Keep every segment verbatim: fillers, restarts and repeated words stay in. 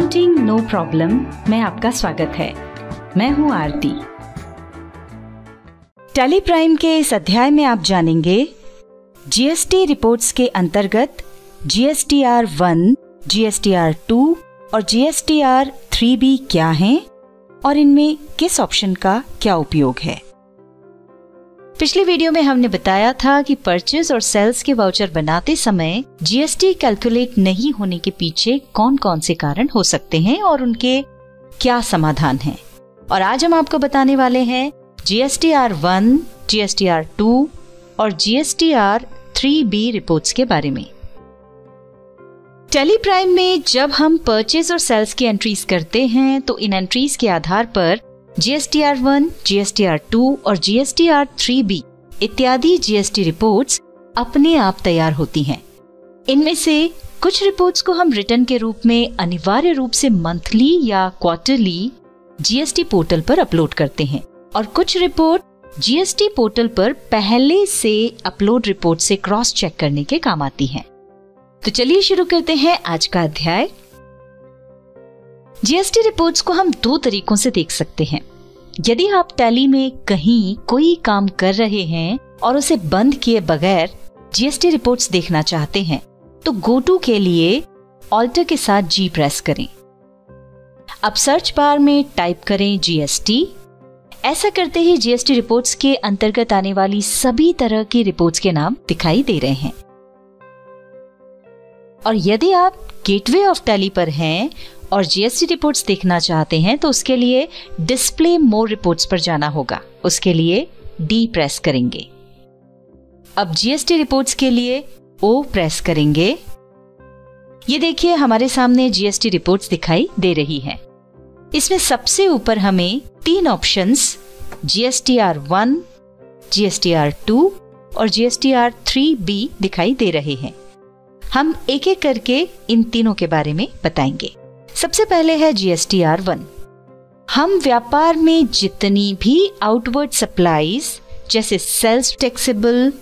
Accounting no problem में आपका स्वागत है। मैं हूं आरती। टैली प्राइम के इस अध्याय में आप जानेंगे जीएसटी रिपोर्ट्स के अंतर्गत जीएसटीआर वन, जीएसटीआर टू और जीएसटीआर थ्री बी क्या हैं और इनमें किस ऑप्शन का क्या उपयोग है। पिछले वीडियो में हमने बताया था कि परचेज और सेल्स के वाउचर बनाते समय जीएसटी कैलकुलेट नहीं होने के पीछे कौन कौन से कारण हो सकते हैं और उनके क्या समाधान हैं। और आज हम आपको बताने वाले हैं जीएसटीआर वन, जीएसटीआर टू और जीएसटीआर थ्री बी रिपोर्ट्स के बारे में। टैली प्राइम में जब हम परचेज और सेल्स की एंट्रीज करते हैं तो इन एंट्रीज के आधार पर जीएसटीआर वन, जीएसटीआर टू और जीएसटीआर थ्री बी इत्यादि जीएसटी रिपोर्ट्स अपने आप तैयार होती हैं। इनमें से कुछ रिपोर्ट्स को हम रिटर्न के रूप में अनिवार्य रूप से मंथली या क्वार्टरली जीएसटी पोर्टल पर अपलोड करते हैं और कुछ रिपोर्ट जीएसटी पोर्टल पर पहले से अपलोड रिपोर्ट से क्रॉस चेक करने के काम आती हैं। तो चलिए शुरू करते हैं आज का अध्याय। जीएसटी रिपोर्ट्स को हम दो तरीकों से देख सकते हैं। यदि आप टैली में कहीं कोई काम कर रहे हैं और उसे बंद किए बगैर जीएसटी रिपोर्ट्स देखना चाहते हैं तो गो टू के लिए ऑल्टर के साथ जी प्रेस करें। अब सर्च बार में टाइप करें जीएसटी। ऐसा करते ही जीएसटी रिपोर्ट्स के अंतर्गत आने वाली सभी तरह की रिपोर्ट्स के नाम दिखाई दे रहे हैं। और यदि आप गेटवे ऑफ टैली पर हैं और जीएसटी रिपोर्ट्स देखना चाहते हैं तो उसके लिए डिस्प्ले मोर रिपोर्ट्स पर जाना होगा। उसके लिए डी प्रेस करेंगे। अब जीएसटी रिपोर्ट्स के लिए ओ प्रेस करेंगे। ये देखिए हमारे सामने जीएसटी रिपोर्ट्स दिखाई दे रही है। इसमें सबसे ऊपर हमें तीन options GSTR one, GSTR two और जीएसटीआर थ्री बी दिखाई दे रहे हैं। हम एक एक करके इन तीनों के बारे में बताएंगे। सबसे पहले है जीएसटीआर वन। हम व्यापार में जितनी भी आउटवर्ड सप्लाईज जैसे sales taxable,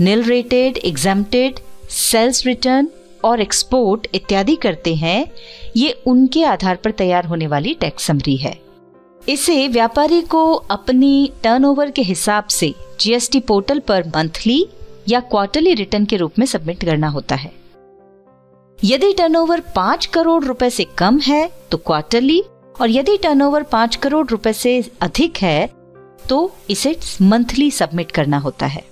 nil rated, exempted, sales return और एक्सपोर्ट इत्यादि करते हैं, ये उनके आधार पर तैयार होने वाली टैक्स समरी है। इसे व्यापारी को अपनी टर्नओवर के हिसाब से जीएसटी पोर्टल पर मंथली या क्वार्टरली रिटर्न के रूप में सबमिट करना होता है। यदि टर्नओवर पाँच करोड़ रुपए से कम है तो क्वार्टरली और यदि टर्नओवर पाँच करोड़ रुपए से अधिक है तो इसे मंथली सबमिट करना होता है।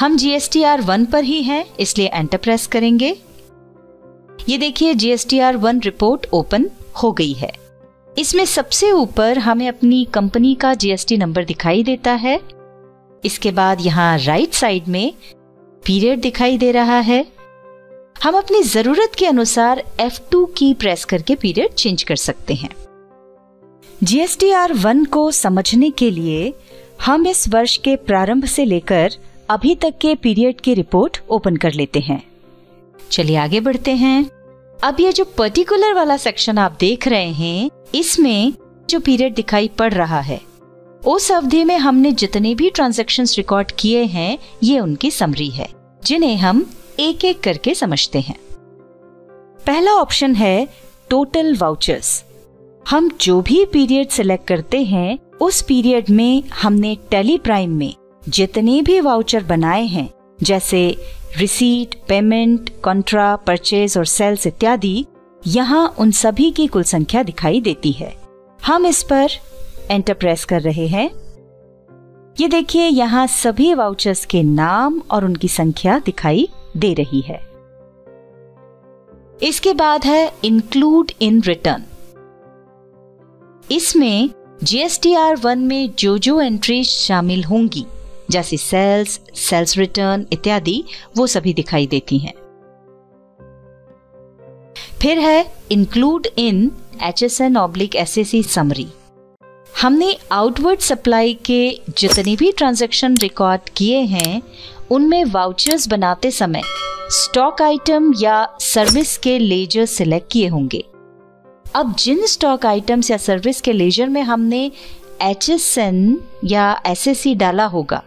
हम जीएसटीआर वन पर ही हैं इसलिए एंटर प्रेस करेंगे। ये देखिए जीएसटीआर वन रिपोर्ट ओपन हो गई है। इसमें सबसे ऊपर हमें अपनी कंपनी का जीएसटी नंबर दिखाई देता है। इसके बाद यहाँ राइट साइड में पीरियड दिखाई दे रहा है। हम अपनी जरूरत के अनुसार एफ टू की प्रेस करके पीरियड चेंज कर सकते हैं। जीएसटीआर वन को समझने के लिए हम इस वर्ष के प्रारंभ से लेकर अभी तक के पीरियड की रिपोर्ट ओपन कर लेते हैं। चलिए आगे बढ़ते हैं। अब ये जो पर्टिकुलर वाला सेक्शन आप देख रहे हैं इसमें जो पीरियड दिखाई पड़ रहा है उस अवधि में हमने जितने भी ट्रांजैक्शंस रिकॉर्ड किए हैं ये उनकी समरी है जिन्हें हम एक एक करके समझते हैं। पहला ऑप्शन है टोटल वाउचर्स। हम जो भी पीरियड सिलेक्ट करते हैं उस पीरियड में हमने टैली प्राइम में जितने भी वाउचर बनाए हैं जैसे रिसीट, पेमेंट, कॉन्ट्रा, परचेज और सेल्स इत्यादि, यहाँ उन सभी की कुल संख्या दिखाई देती है। हम इस पर एंटर प्रेस कर रहे हैं। ये देखिए यहाँ सभी वाउचर्स के नाम और उनकी संख्या दिखाई दे रही है। इसके बाद है इंक्लूड इन रिटर्न। इसमें जीएसटीआर वन में जो जो एंट्रीज शामिल होंगी जैसे सेल्स, सेल्स रिटर्न इत्यादि वो सभी दिखाई देती हैं। फिर है include in HSN oblique SSC summary. हमने आउटवर्ड सप्लाई के जितने भी ट्रांजैक्शन रिकॉर्ड किए हैं उनमें वाउचर्स बनाते समय स्टॉक आइटम या सर्विस के लेजर सिलेक्ट किए होंगे। अब जिन स्टॉक आइटम्स या सर्विस के लेजर में हमने एचएसएन या एसएससी डाला होगा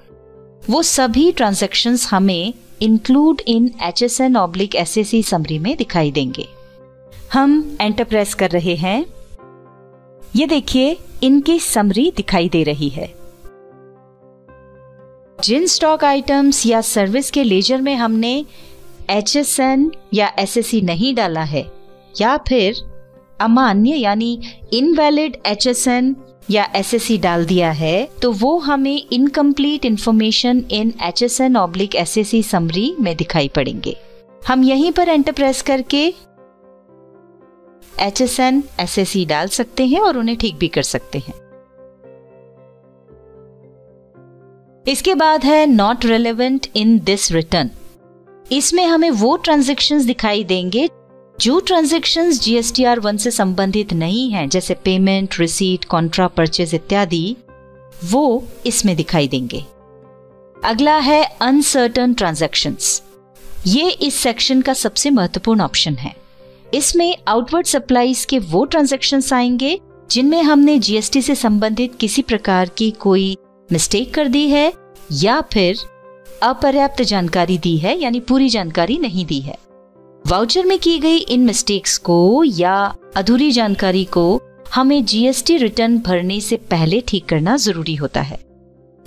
वो सभी ट्रांजैक्शंस हमें include in HSN oblique SSC summary में दिखाई देंगे। हम एंटर प्रेस कर रहे हैं। ये देखिए इनकी समरी दिखाई दे रही है। जिन स्टॉक आइटम्स या सर्विस के लेजर में हमने एच एस एन या एस एस सी नहीं डाला है या फिर अमान्य यानी इनवैलिड एच एस एन या एस एस सी डाल दिया है, तो वो हमें incomplete information in H S N oblique S S C summary में दिखाई पड़ेंगे। हम यहीं पर एंटर प्रेस करके H S N, S S C डाल सकते हैं और उन्हें ठीक भी कर सकते हैं। इसके बाद है not relevant in this return. इसमें हमें वो ट्रांजेक्शन्स दिखाई देंगे जो transactions G S T R one से संबंधित नहीं हैं, जैसे पेमेंट, रिसीट, कॉन्ट्रा परचेज इत्यादि, वो इसमें दिखाई देंगे। अगला है अनसर्टन ट्रांजेक्शन्स। ये इस सेक्शन का सबसे महत्वपूर्ण ऑप्शन है। इसमें आउटवर्ड सप्लाईज के वो ट्रांजेक्शन्स आएंगे जिनमें हमने जीएसटी से संबंधित किसी प्रकार की कोई मिस्टेक कर दी है या फिर अपर्याप्त जानकारी दी है, यानी पूरी जानकारी नहीं दी है। वाउचर में की गई इन मिस्टेक्स को या अधूरी जानकारी को हमें जीएसटी रिटर्न भरने से पहले ठीक करना जरूरी होता है।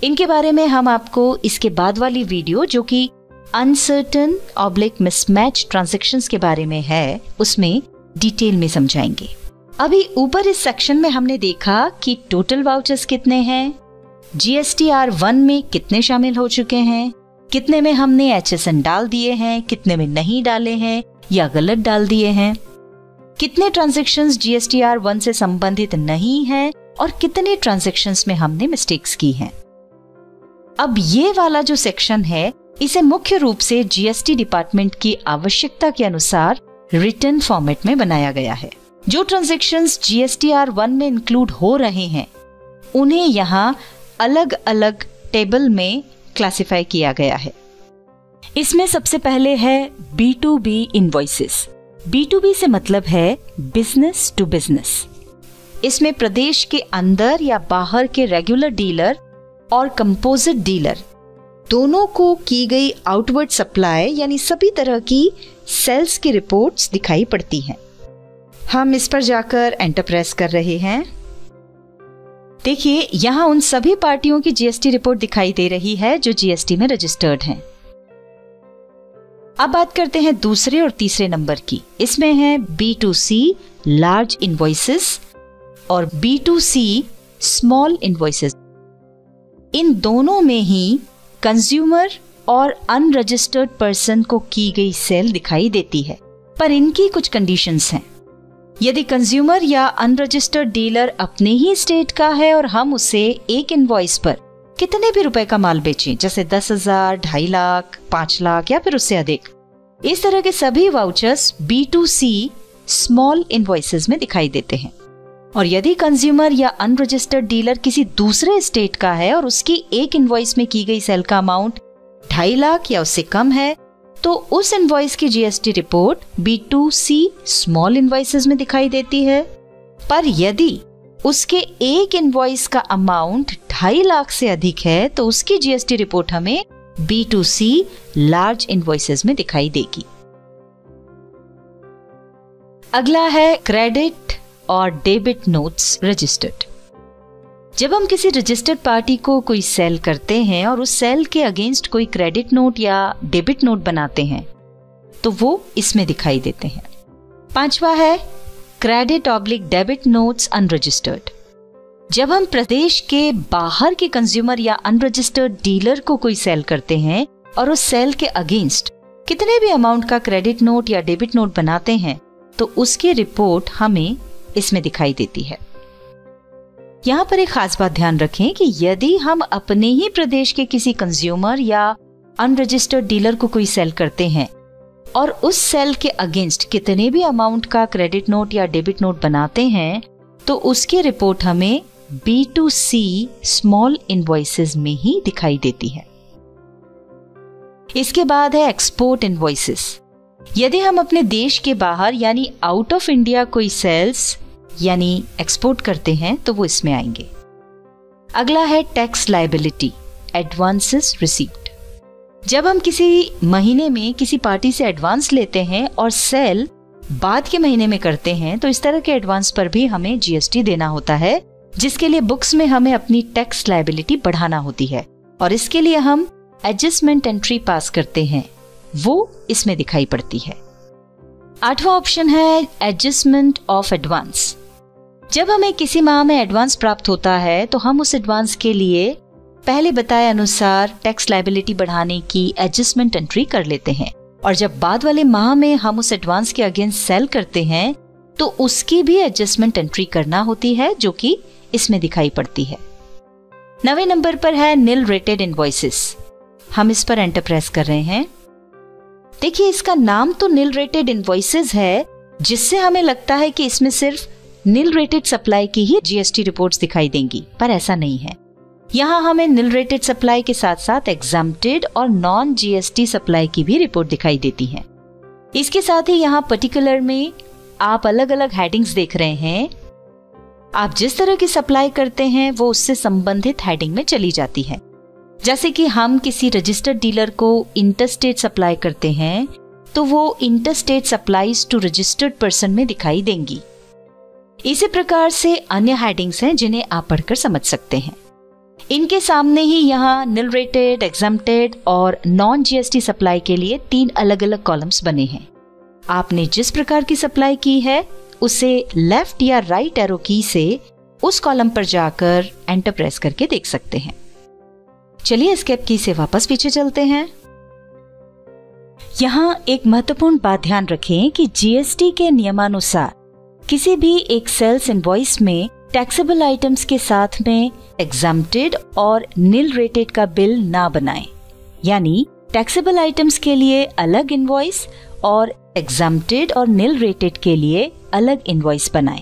इनके बारे में हम आपको इसके बाद वाली वीडियो, जो कि अनसर्टन ऑब्लिक मिसमैच ट्रांजैक्शंस के बारे में है, उसमें डिटेल में समझाएंगे। अभी ऊपर इस सेक्शन में हमने देखा कि टोटल वाउचर्स कितने हैं, G S T R one में कितने शामिल हो चुके हैं, कितने में हमने एच एस एन डाल दिए हैं, कितने में नहीं डाले हैं या गलत डाल दिए हैं, कितने transactions G S T R one से संबंधित नहीं हैं और कितने ट्रांजैक्शंस में हमने मिस्टेक्स की हैं। अब ये वाला जो सेक्शन है, इसे मुख्य रूप से जीएसटी डिपार्टमेंट की आवश्यकता के अनुसार रिटर्न फॉर्मेट में बनाया गया है। जो transactions G S T R one में इंक्लूड हो रहे हैं उन्हें यहाँ अलग अलग टेबल में क्लासिफाई किया गया है। इसमें सबसे पहले है B to B invoices. B to B से मतलब है बिजनेस टू बिजनेस। इसमें प्रदेश के अंदर या बाहर के रेगुलर डीलर और कंपोजिट डीलर दोनों को की गई आउटवर्ड सप्लाई यानी सभी तरह की सेल्स की रिपोर्ट्स दिखाई पड़ती हैं। हम इस पर जाकर एंटर प्रेस कर रहे हैं। देखिए यहाँ उन सभी पार्टियों की जीएसटी रिपोर्ट दिखाई दे रही है जो जीएसटी में रजिस्टर्ड हैं। अब बात करते हैं दूसरे और तीसरे नंबर की। इसमें है B to C large invoices और B to C small invoices. इन दोनों में ही कंज्यूमर और अनरजिस्टर्ड पर्सन को की गई सेल दिखाई देती है, पर इनकी कुछ कंडीशंस हैं। यदि कंज्यूमर या अनरजिस्टर्ड डीलर अपने ही स्टेट का है और हम उसे एक इनवॉइस पर कितने भी रुपए का माल बेचें, जैसे दस हजार, ढाई लाख, पांच लाख या फिर उससे अधिक, इस तरह के सभी vouchers B to C small invoices में दिखाई देते हैं। और यदि कंज्यूमर या अनरजिस्टर्ड डीलर किसी दूसरे स्टेट का है और उसकी एक इनवॉइस में की गई सेल का अमाउंट ढाई लाख या उससे कम है, तो उस इनवॉइस की GST report B to C small invoices में दिखाई देती है। पर यदि उसके एक इनवॉइस का अमाउंट ढाई लाख से अधिक है तो उसकी जीएसटी रिपोर्ट हमें B to C large invoices में दिखाई देगी। अगला है क्रेडिट और डेबिट नोट्स रजिस्टर्ड। जब हम किसी रजिस्टर्ड पार्टी को कोई सेल करते हैं और उस सेल के अगेंस्ट कोई क्रेडिट नोट या डेबिट नोट बनाते हैं तो वो इसमें दिखाई देते हैं। पांचवा है credit oblique debit notes unregistered. जब हम प्रदेश के बाहर के कंज्यूमर या अनरजिस्टर्ड डीलर को कोई सेल करते हैं और उस सेल के अगेंस्ट कितने भी अमाउंट का क्रेडिट नोट या डेबिट नोट बनाते हैं तो उसकी रिपोर्ट हमें इसमें दिखाई देती है। यहाँ पर एक खास बात ध्यान रखें कि यदि हम अपने ही प्रदेश के किसी कंज्यूमर या अनरजिस्टर्ड डीलर को कोई सेल करते हैं और उस सेल के अगेंस्ट कितने भी अमाउंट का क्रेडिट नोट या डेबिट नोट बनाते हैं तो उसकी रिपोर्ट हमें B to C small invoices में ही दिखाई देती है। इसके बाद है एक्सपोर्ट इनवॉइसेस। यदि हम अपने देश के बाहर यानी आउट ऑफ इंडिया कोई सेल्स यानी एक्सपोर्ट करते हैं तो वो इसमें आएंगे। अगला है टैक्स लायबिलिटी एडवांसेस रिसीव्ड। जब हम किसी महीने में किसी पार्टी से एडवांस लेते हैं और सेल बाद के महीने में करते हैं तो इस तरह के एडवांस पर भी हमें जीएसटी देना होता है, जिसके लिए बुक्स में हमें अपनी टैक्स लायबिलिटी बढ़ाना होती है और इसके लिए हम एडजस्टमेंट एंट्री पास करते हैं, वो इसमें दिखाई पड़ती है। आठवां ऑप्शन है एडजस्टमेंट ऑफ एडवांस। जब हमें किसी माह में एडवांस प्राप्त होता है तो हम उस एडवांस के लिए पहले बताए अनुसार टैक्स लायबिलिटी बढ़ाने की एडजस्टमेंट एंट्री कर लेते हैं और जब बाद वाले माह में हम उस एडवांस के अगेंस्ट सेल करते हैं तो उसकी भी एडजस्टमेंट एंट्री करना होती है, जो कि इसमें दिखाई पड़ती है। नवे नंबर पर है निल रेटेड इनवॉइसेस। हम इस पर एंटर प्रेस कर रहे हैं। देखिए, इसका नाम तो निल रेटेड इनवॉइसेस है, जिससे हमें लगता है कि इसमें सिर्फ निल रेटेड सप्लाई की ही जीएसटी रिपोर्ट्स दिखाई देंगी, पर ऐसा नहीं है। यहाँ हमें निल रेटेड सप्लाई के साथ साथ एग्जाम्प्टेड और नॉन जीएसटी सप्लाई की भी रिपोर्ट दिखाई देती है। इसके साथ ही यहाँ पर्टिकुलर में आप अलग अलग हेडिंग्स देख रहे हैं। आप जिस तरह की सप्लाई करते हैं वो उससे संबंधित हेडिंग में चली जाती है। जैसे कि हम किसी रजिस्टर्ड डीलर को इंटरस्टेट सप्लाई करते हैं तो वो interstate supplies to registered person में दिखाई देंगी। इसी प्रकार से अन्य हेडिंग्स हैं जिन्हें आप पढ़कर समझ सकते हैं। इनके सामने ही यहाँ निल रेटेड, एग्जाम्प्टेड और नॉन जीएसटी सप्लाई के लिए तीन अलग अलग कॉलम्स बने हैं। आपने जिस प्रकार की सप्लाई की है उसे लेफ्ट या राइट एरो की से उस कॉलम पर जाकर एंटर प्रेस करके देख सकते हैं। चलिए एस्केप की से वापस पीछे चलते हैं। यहाँ एक महत्वपूर्ण बात ध्यान रखें कि जीएसटी के नियमानुसार किसी भी एक सेल्स इनवॉइस में टैक्सेबल आइटम्स के साथ में एग्जाम्प्टेड और निल रेटेड का बिल ना बनाएं। यानी टैक्सेबल आइटम्स के लिए अलग इनवॉइस और एग्जाम्प्टेड और निल रेटेड के लिए अलग इनवॉइस बनाएं।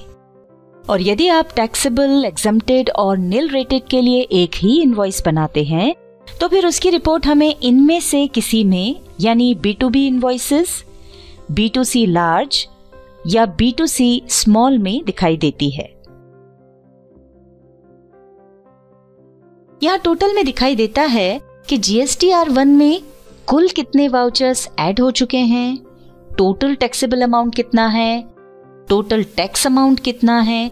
और यदि आप टैक्सेबल, एग्जम्प्टेड और निल रेटेड के लिए एक ही इनवॉइस बनाते हैं तो फिर उसकी रिपोर्ट हमें इनमें से किसी में, यानी B to B invoices, B to C large या बी टू सी स्मॉल में दिखाई देती है। यहाँ टोटल में दिखाई देता है कि G S T R one में कुल कितने वाउचर्स ऐड हो चुके हैं, टोटल टैक्सेबल अमाउंट कितना है, टोटल टैक्स अमाउंट कितना है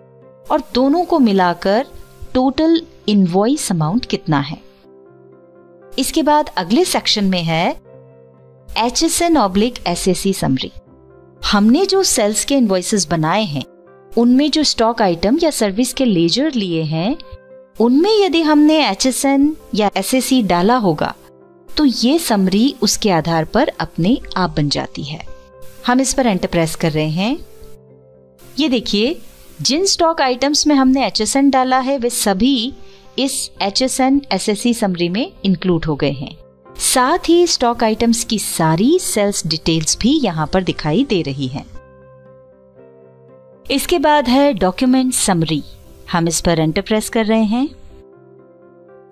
और दोनों को मिलाकर टोटल इनवॉइस अमाउंट कितना है। इसके बाद अगले सेक्शन में है H S N oblique S S C summary. हमने जो सेल्स के इनवॉइसेस बनाए हैं उनमें जो स्टॉक आइटम या सर्विस के लेजर लिए हैं उनमें यदि हमने एच एस एन या एस एस सी डाला होगा तो ये समरी उसके आधार पर अपने आप बन जाती है। हम इस पर एंटर प्रेस कर रहे हैं। ये देखिए, जिन स्टॉक आइटम्स में हमने एच एस एन डाला है वे सभी इस H S N S S C summary में इंक्लूड हो गए हैं। साथ ही स्टॉक आइटम्स की सारी सेल्स डिटेल्स भी यहाँ पर दिखाई दे रही हैं। इसके बाद है डॉक्यूमेंट समरी। हम इस पर एंटर प्रेस कर रहे हैं।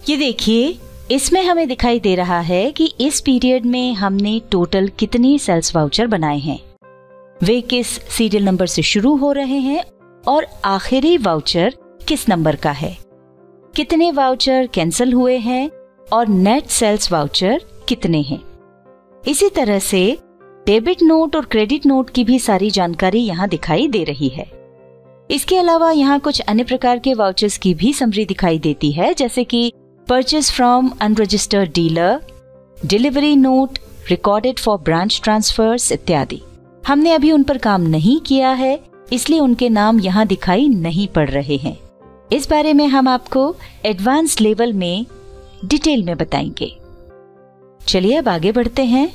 ये देखिए, इसमें हमें दिखाई दे रहा है कि इस पीरियड में हमने टोटल कितने सेल्स वाउचर बनाए हैं, वे किस सीरियल नंबर से शुरू हो रहे हैं और आखिरी वाउचर किस नंबर का है, कितने वाउचर कैंसिल हुए हैं और नेट सेल्स वाउचर कितने हैं। इसी तरह से डेबिट नोट और क्रेडिट नोट की भी सारी जानकारी यहाँ दिखाई दे रही है। इसके अलावा यहाँ कुछ अन्य प्रकार के वाउचर्स की भी समरी दिखाई देती है, जैसे कि purchase from unregistered dealer, delivery note, recorded for branch transfers इत्यादि। हमने अभी उन पर काम नहीं किया है इसलिए उनके नाम यहाँ दिखाई नहीं पड़ रहे हैं। इस बारे में हम आपको एडवांस लेवल में डिटेल में बताएंगे। चलिए अब आगे बढ़ते हैं।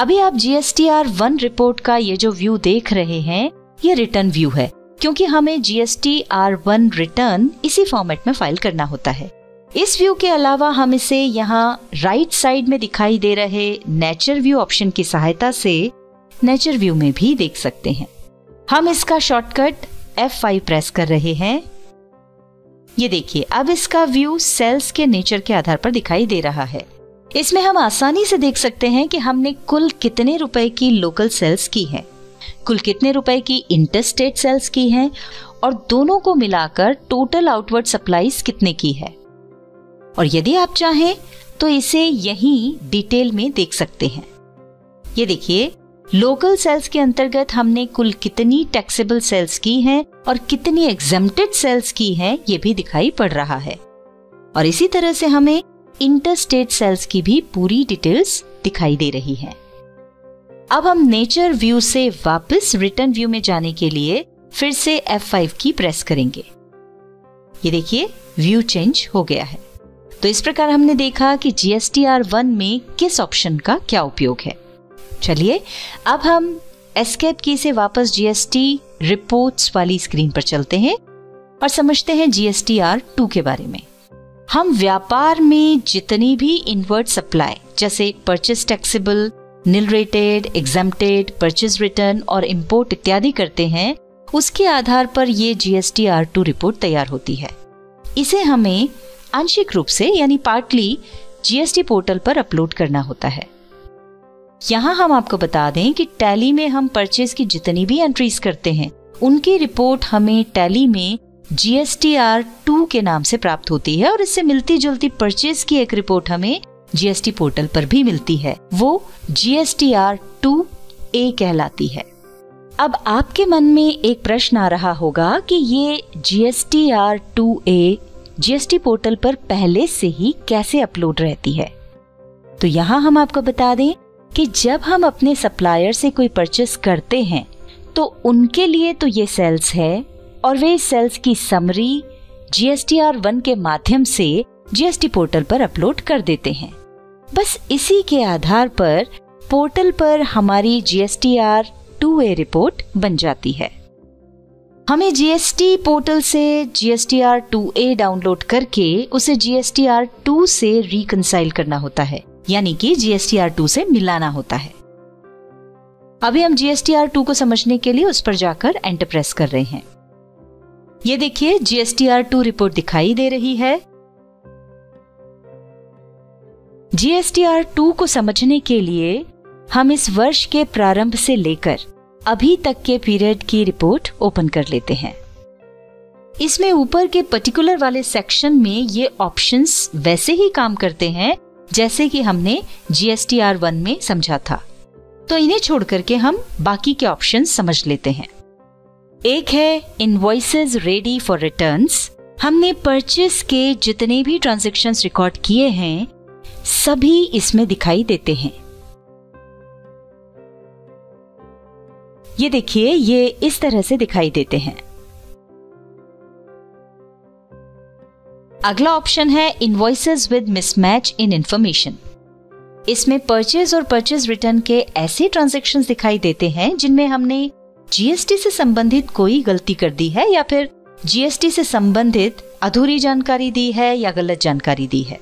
अभी आप G S T R one report का ये जो व्यू देख रहे हैं ये रिटर्न व्यू है, क्योंकि हमें G S T R one return इसी फॉर्मेट में फाइल करना होता है। इस व्यू के अलावा हम इसे यहाँ राइट साइड में दिखाई दे रहे नेचर व्यू ऑप्शन की सहायता से नेचर व्यू में भी देख सकते हैं। हम इसका शॉर्टकट एफ फाइव प्रेस कर रहे हैं। ये देखिए, अब इसका व्यू सेल्स के नेचर के आधार पर दिखाई दे रहा है। इसमें हम आसानी से देख सकते हैं कि हमने कुल कितने रुपए की लोकल सेल्स की हैं, कुल कितने रुपए की इंटरस्टेट सेल्स की हैं और दोनों को मिलाकर टोटल आउटवर्ड सप्लाईज कितने की है। और यदि आप चाहें तो इसे यहीं डिटेल में देख सकते हैं। ये देखिए, लोकल सेल्स के अंतर्गत हमने कुल कितनी टैक्सेबल सेल्स की हैं और कितनी एग्जेम्प्टेड सेल्स की हैं ये भी दिखाई पड़ रहा है। और इसी तरह से हमें इंटरस्टेट सेल्स की भी पूरी डिटेल्स दिखाई दे रही है। अब हम नेचर व्यू से वापस रिटर्न व्यू में जाने के लिए फिर से एफ फाइव की प्रेस करेंगे। ये देखिए व्यू चेंज हो गया है। तो इस प्रकार हमने देखा कि G S T R one में किस ऑप्शन का क्या उपयोग है। चलिए अब हम एस्केप की से वापस जीएसटी रिपोर्ट्स वाली स्क्रीन पर चलते हैं और समझते हैं G S T R two के बारे में। हम व्यापार में जितनी भी इनवर्ट सप्लाई जैसे purchase taxable, nil rated, exempted, purchase return और इम्पोर्ट इत्यादि करते हैं, उसके आधार पर ये G S T R two report तैयार होती है। इसे हमें आंशिक रूप से यानी पार्टली जीएसटी पोर्टल पर अपलोड करना होता है। यहाँ हम आपको बता दें कि टैली में हम परचेज की जितनी भी एंट्रीज करते हैं उनकी रिपोर्ट हमें टैली में G S T R two के नाम से प्राप्त होती है और इससे मिलती जुलती परचेज की एक रिपोर्ट हमें जीएसटी पोर्टल पर भी मिलती है, वो G S T R two A कहलाती है। अब आपके मन में एक प्रश्न आ रहा होगा कि ये G S T R two A GST portal पर पहले से ही कैसे अपलोड रहती है। तो यहाँ हम आपको बता दें कि जब हम अपने सप्लायर से कोई परचेस करते हैं तो उनके लिए तो ये सेल्स है और वे सेल्स की summary G S T R one के माध्यम से जीएसटी पोर्टल पर अपलोड कर देते हैं। बस इसी के आधार पर पोर्टल पर हमारी G S T R two A report बन जाती है। हमें जीएसटी पोर्टल से G S T R two A download करके उसे G S T R two से रिकंसाइल करना होता है यानी कि G S T R two से मिलाना होता है। अभी हम G S T R two को समझने के लिए उस पर जाकर एंटर प्रेस कर रहे हैं। ये देखिए G S T R two report दिखाई दे रही है। G S T R two को समझने के लिए हम इस वर्ष के प्रारंभ से लेकर अभी तक के पीरियड की रिपोर्ट ओपन कर लेते हैं। इसमें ऊपर के पर्टिकुलर वाले सेक्शन में ये ऑप्शंस वैसे ही काम करते हैं जैसे कि हमने G S T R one में समझा था। तो इन्हें छोड़ करके हम बाकी के ऑप्शंस समझ लेते हैं। एक है इनवॉइसेस रेडी फॉर रिटर्न्स। हमने परचेस के जितने भी ट्रांजैक्शंस रिकॉर्ड किए हैं सभी इसमें दिखाई देते हैं। ये देखिए ये इस तरह से दिखाई देते हैं। अगला ऑप्शन है invoices with mismatch in information. इसमें परचेज और परचेज रिटर्न के ऐसे ट्रांजैक्शंस दिखाई देते हैं जिनमें हमने जीएसटी से संबंधित कोई गलती कर दी है या फिर जीएसटी से संबंधित अधूरी जानकारी दी है या गलत जानकारी दी है।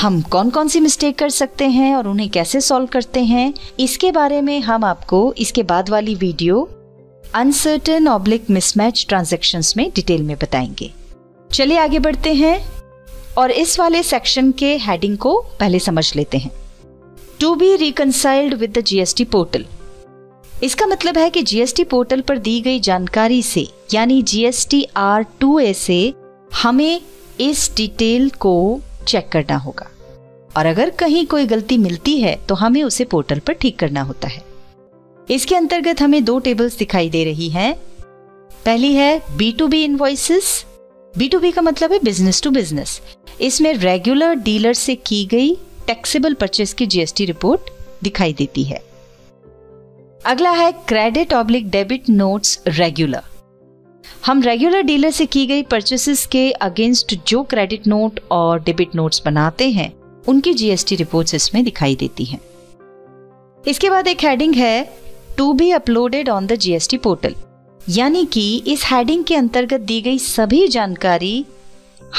हम कौन कौन सी मिस्टेक कर सकते हैं और उन्हें कैसे सॉल्व करते हैं इसके बारे में हम आपको इसके बाद वाली video uncertain oblique mismatch transactions में डिटेल में बताएंगे। चलिए आगे बढ़ते हैं और इस वाले सेक्शन के हेडिंग को पहले समझ लेते हैं। To be reconciled with the GST portal. इसका मतलब है कि जीएसटी पोर्टल पर दी गई जानकारी से यानी G S T R two A से हमें इस डिटेल को चेक करना होगा और अगर कहीं कोई गलती मिलती है तो हमें उसे पोर्टल पर ठीक करना होता है। इसके अंतर्गत हमें दो टेबल्स दिखाई दे रही हैं। पहली है B to B invoices. B to B का मतलब है बिजनेस टू बिजनेस। इसमें रेगुलर डीलर से की गई टैक्सेबल परचेस की जीएसटी रिपोर्ट दिखाई देती है। अगला है credit oblique debit notes regular. हम रेगुलर डीलर से की गई परचेसेस के अगेंस्ट जो क्रेडिट नोट और डेबिट नोट्स बनाते हैं उनकी जीएसटी रिपोर्ट्स इसमें दिखाई देती हैं। इसके बाद एक हेडिंग है to be uploaded on the GST portal यानी कि इस हेडिंग के अंतर्गत दी गई सभी जानकारी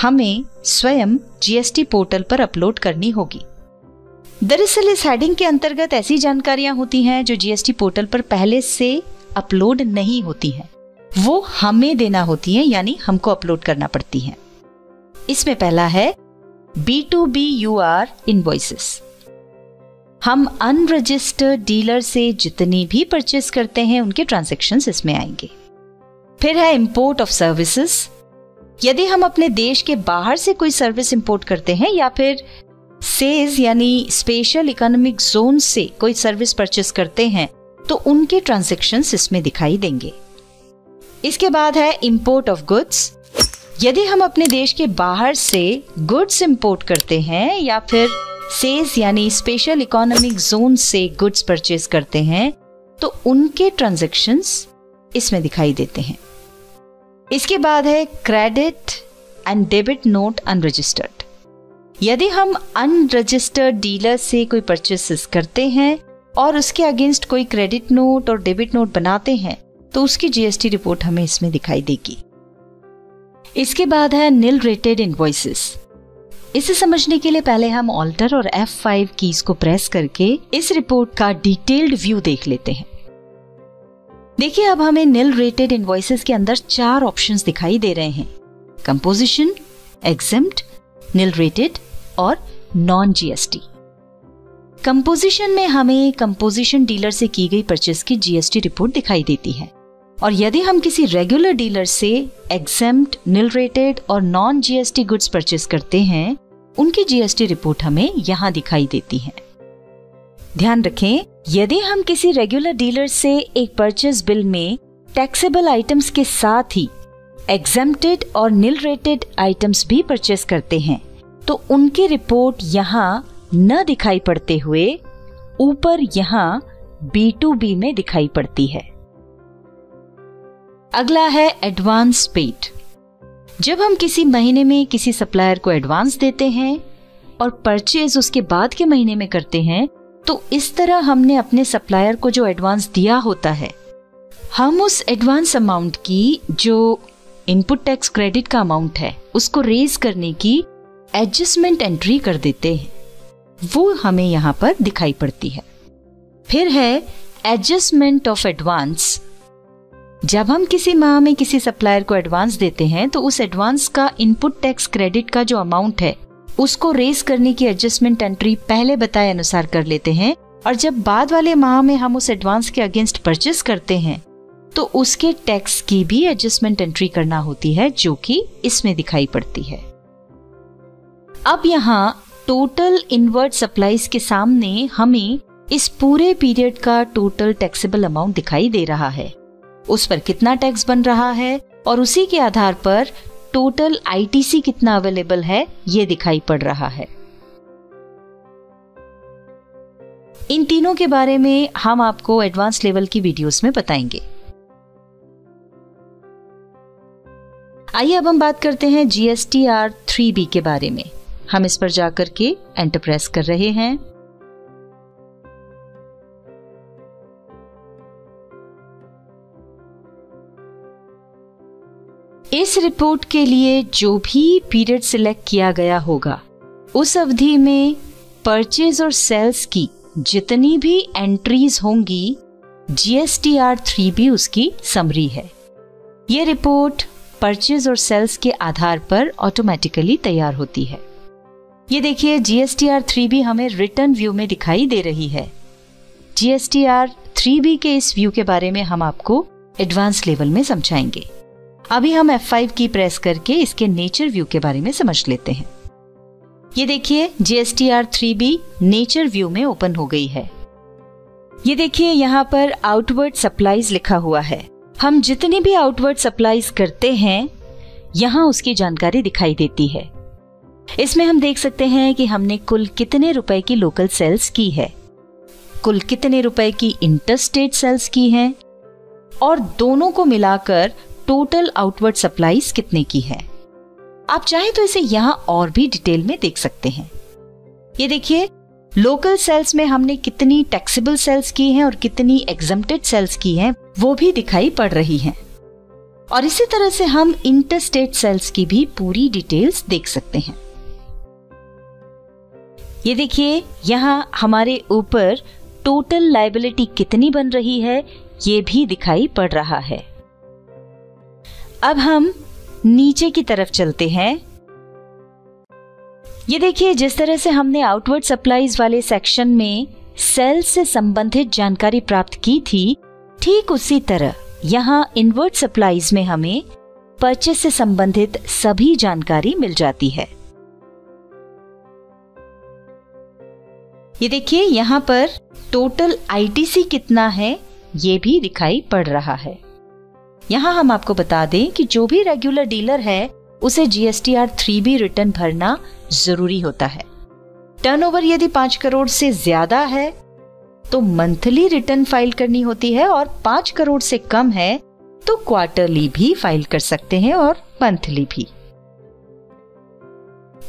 हमें स्वयं जीएसटी पोर्टल पर अपलोड करनी होगी। दरअसल इस हेडिंग के अंतर्गत ऐसी जानकारियां होती हैं जो जीएसटी पोर्टल पर पहले से अपलोड नहीं होती हैं, वो हमें देना होती है यानी हमको अपलोड करना पड़ती है। इसमें पहला है B to B U R invoices. हम अनरजिस्टर्ड डीलर से जितनी भी परचेस करते हैं उनके ट्रांजैक्शंस इसमें आएंगे। फिर है इंपोर्ट ऑफ सर्विसेज। यदि हम अपने देश के बाहर से कोई सर्विस इंपोर्ट करते हैं या फिर सेज यानी स्पेशल इकोनॉमिक जोन से कोई सर्विस परचेस करते हैं तो उनके ट्रांजैक्शंस इसमें दिखाई देंगे। इसके बाद है इंपोर्ट ऑफ गुड्स। यदि हम अपने देश के बाहर से गुड्स इंपोर्ट करते हैं या फिर सेस यानी स्पेशल इकोनॉमिक जोन से गुड्स परचेज करते हैं तो उनके ट्रांजैक्शंस इसमें दिखाई देते हैं। इसके बाद है credit and debit note unregistered. यदि हम अनरजिस्टर्ड डीलर से कोई परचेसेस करते हैं और उसके अगेंस्ट कोई क्रेडिट नोट और डेबिट नोट बनाते हैं तो उसकी जीएसटी रिपोर्ट हमें इसमें दिखाई देगी। इसके बाद है निल रेटेड इनवॉइसेस। इसे समझने के लिए पहले हम ऑल्टर और एफ फाइव कीज को प्रेस करके इस रिपोर्ट का डिटेल्ड व्यू देख लेते हैं। देखिए अब हमें निल रेटेड इनवॉइसेस के अंदर चार ऑप्शंस दिखाई दे रहे हैं, कंपोजिशन, एग्जेम्प्ट, निल रेटेड और नॉन जीएसटी। कंपोजिशन में हमें कंपोजिशन डीलर से की गई परचेस की जीएसटी रिपोर्ट दिखाई देती है और यदि हम किसी रेगुलर डीलर से एग्जेम्प्ट, निल रेटेड और नॉन जीएसटी गुड्स परचेस करते हैं उनकी जीएसटी रिपोर्ट हमें यहाँ दिखाई देती है। ध्यान रखें, यदि हम किसी रेगुलर डीलर से एक परचेस बिल में टैक्सेबल आइटम्स के साथ ही एग्जेम्प्टेड और निल रेटेड आइटम्स भी परचेस करते हैं तो उनकी रिपोर्ट यहाँ न दिखाई पड़ते हुए ऊपर यहाँ बी टू बी में दिखाई पड़ती है। अगला है एडवांस पेड। जब हम किसी महीने में किसी सप्लायर को एडवांस देते हैं और परचेज उसके बाद के महीने में करते हैं तो इस तरह हमने अपने सप्लायर को जो एडवांस दिया होता है हम उस एडवांस अमाउंट की जो इनपुट टैक्स क्रेडिट का अमाउंट है उसको रेज करने की एडजस्टमेंट एंट्री कर देते हैं, वो हमें यहाँ पर दिखाई पड़ती है। फिर है एडजस्टमेंट ऑफ एडवांस। जब हम किसी माह में किसी सप्लायर को एडवांस देते हैं तो उस एडवांस का इनपुट टैक्स क्रेडिट का जो अमाउंट है उसको रेज करने की एडजस्टमेंट एंट्री पहले बताए अनुसार कर लेते हैं और जब बाद वाले माह में हम उस एडवांस के अगेंस्ट परचेस करते हैं तो उसके टैक्स की भी एडजस्टमेंट एंट्री करना होती है जो कि इसमें दिखाई पड़ती है। अब यहाँ टोटल इनवर्ड सप्लाईज के सामने हमें इस पूरे पीरियड का टोटल टैक्सेबल अमाउंट दिखाई दे रहा है, उस पर कितना टैक्स बन रहा है और उसी के आधार पर टोटल आईटीसी कितना अवेलेबल है ये दिखाई पड़ रहा है। इन तीनों के बारे में हम आपको एडवांस लेवल की वीडियोस में बताएंगे। आइए अब हम बात करते हैं G S T R three B के बारे में। हम इस पर जाकर के एंटर प्रेस कर रहे हैं। इस रिपोर्ट के लिए जो भी पीरियड सिलेक्ट किया गया होगा उस अवधि में परचेज और सेल्स की जितनी भी एंट्रीज होंगी G S T R three B उसकी समरी है। ये रिपोर्ट परचेज और सेल्स के आधार पर ऑटोमेटिकली तैयार होती है। ये देखिए G S T R three B हमें रिटर्न व्यू में दिखाई दे रही है। G S T R three B के इस व्यू के बारे में हम आपको एडवांस लेवल में समझाएंगे। अभी हम एफ फाइव की प्रेस करके इसके नेचर व्यू के बारे में समझ लेते हैं। ये देखिए G S T R three B nature view में ओपन हो गई है। ये देखिए यहाँ पर आउटवर्ड सप्लाईज लिखा हुआ है। हम जितनी भी आउटवर्ड सप्लाईज करते हैं यहाँ उसकी जानकारी दिखाई देती है। इसमें हम देख सकते हैं कि हमने कुल कितने रुपए की लोकल सेल्स की है, कुल कितने रुपए की इंटरस्टेट सेल्स की है और दोनों को मिलाकर टोटल आउटवर्ड सप्लाईज कितने की है। आप चाहे तो इसे यहाँ और भी डिटेल में देख सकते हैं। ये देखिए लोकल सेल्स में हमने कितनी टैक्सेबल सेल्स की हैं और कितनी एग्जम्प्टेड सेल्स की हैं वो भी दिखाई पड़ रही हैं। और इसी तरह से हम इंटरस्टेट सेल्स की भी पूरी डिटेल्स देख सकते हैं। ये देखिए यहाँ हमारे ऊपर टोटल लायबिलिटी कितनी बन रही है ये भी दिखाई पड़ रहा है। अब हम नीचे की तरफ चलते हैं। ये देखिए जिस तरह से हमने आउटवर्ड सप्लाईज वाले सेक्शन में सेल्स से संबंधित जानकारी प्राप्त की थी ठीक उसी तरह यहाँ इनवर्ड सप्लाईज में हमें परचेस से संबंधित सभी जानकारी मिल जाती है। ये देखिए यहाँ पर टोटल आईटीसी कितना है ये भी दिखाई पड़ रहा है। यहाँ हम आपको बता दें कि जो भी रेगुलर डीलर है उसे G S T R three B return भरना जरूरी होता है। टर्नओवर यदि पाँच करोड़ से ज्यादा है तो मंथली रिटर्न फाइल करनी होती है, और पाँच करोड़ से कम है तो क्वार्टरली भी फाइल कर सकते हैं और मंथली भी।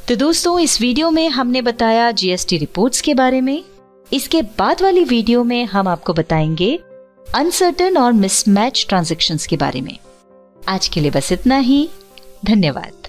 तो दोस्तों, इस वीडियो में हमने बताया जीएसटी रिपोर्ट्स के बारे में। इसके बाद वाली वीडियो में हम आपको बताएंगे अनसर्टेन और मिसमैच ट्रांजैक्शंस के बारे में। आज के लिए बस इतना ही। धन्यवाद।